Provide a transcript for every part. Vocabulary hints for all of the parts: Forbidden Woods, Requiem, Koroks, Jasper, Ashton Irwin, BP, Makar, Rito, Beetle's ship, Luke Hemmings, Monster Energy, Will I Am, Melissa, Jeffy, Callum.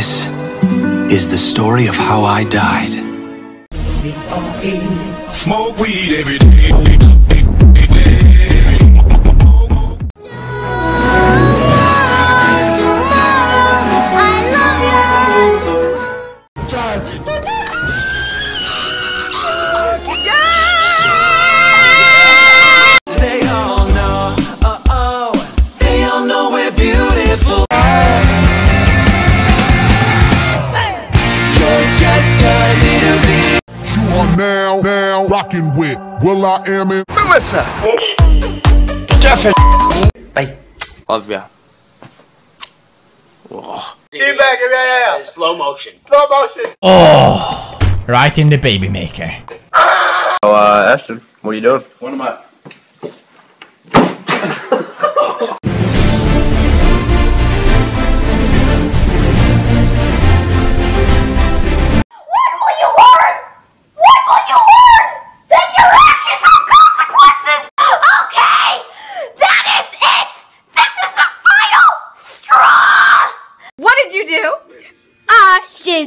This is the story of how I died. Smoke weed every day. Rockin' with Will I Am in Melissa, Jeffy, bye. Love ya. Oh. Get back, yeah. Slow motion. Oh, right in the baby maker. Oh, Ashton, what are you doing? What am I?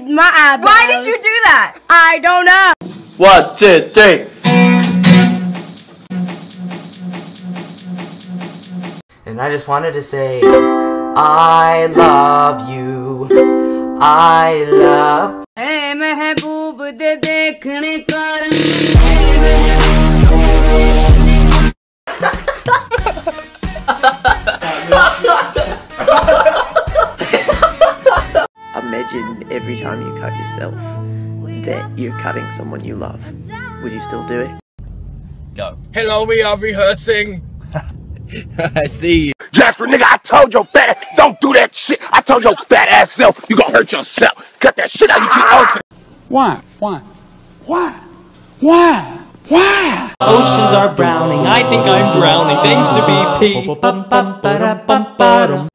My eyebrows. Why did you do that? I don't know. 1, 2, 3. And I just wanted to say, I love you. I love. Hey, mehboob, dekhne ka Imagine every time you cut yourself that you're cutting someone you love. Would you still do it? Go. Hello, we are rehearsing. I see you. Jasper, nigga, I told your fat ass, don't do that shit. I told your fat ass self, you gonna hurt yourself. Cut that shit out, you too ocean. Why? Oceans are browning, I think I'm drowning, thanks to BP.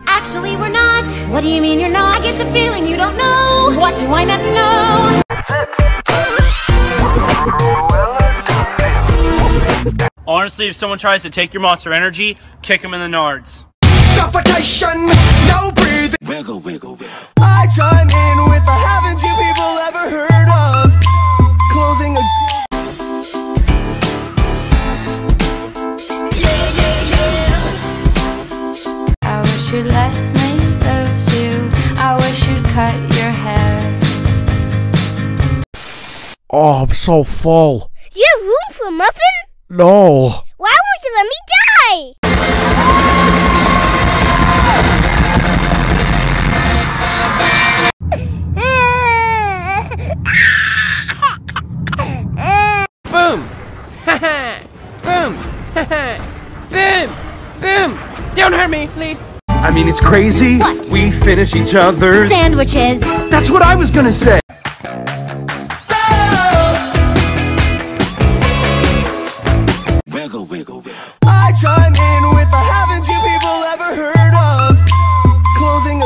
Actually, we're not. What do you mean you're not? I get the feeling you don't know what you might not know. Honestly, if someone tries to take your Monster Energy, kick them in the nards. Suffocation, no breathing. Wiggle. I chime in with a haven't you people ever heard of closing a. Yeah. I wish you'd let me. I wish you'd cut your hair. Oh, I'm so full. You have room for a muffin? No. Why won't you let me die? Boom! Boom! Boom! Boom! Don't hurt me, please. I mean, it's crazy. What? We finish each other's sandwiches. That's what I was gonna say. Oh. Wiggle. I chime in with a haven't you people ever heard of closing a.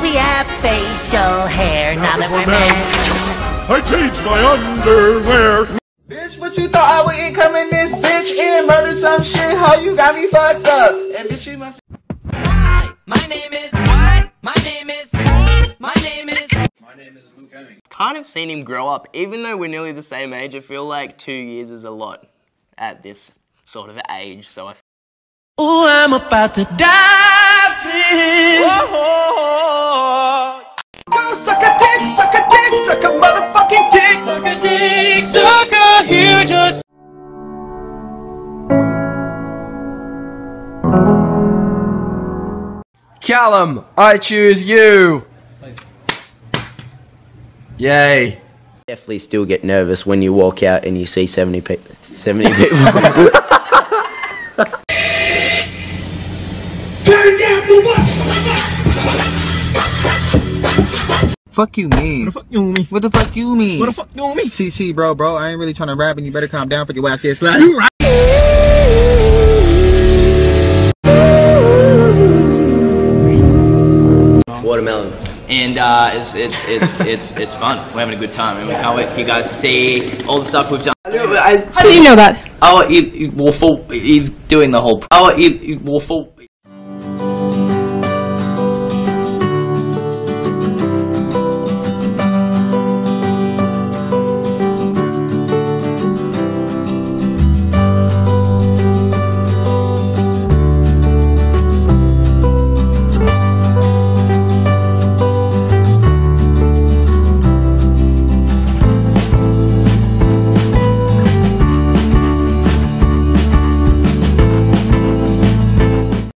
We have facial hair now that we're married. I changed my underwear. Bitch, what you thought I would income in this bitch and murder some shit? How you got me fucked up? And bitch, you must. My name is Luke Hemmings. Kind of seen him grow up, even though we're nearly the same age. I feel like 2 years is a lot at this sort of age, so I. Oh, I'm about to die. Go suck a motherfucking dick, suck a huge ass. Callum, I choose you! Yay. Definitely still get nervous when you walk out and you see 70 people. Turn down the fuck you mean? What the fuck you mean? CC bro, I ain't really trying to rap and you better calm down for your ass gets slapped. You right? Watermelons, and it's fun. We're having a good time, and we can't wait for you guys to see all the stuff we've done. How do you know that? Oh, he's doing the whole. Oh, he waffle.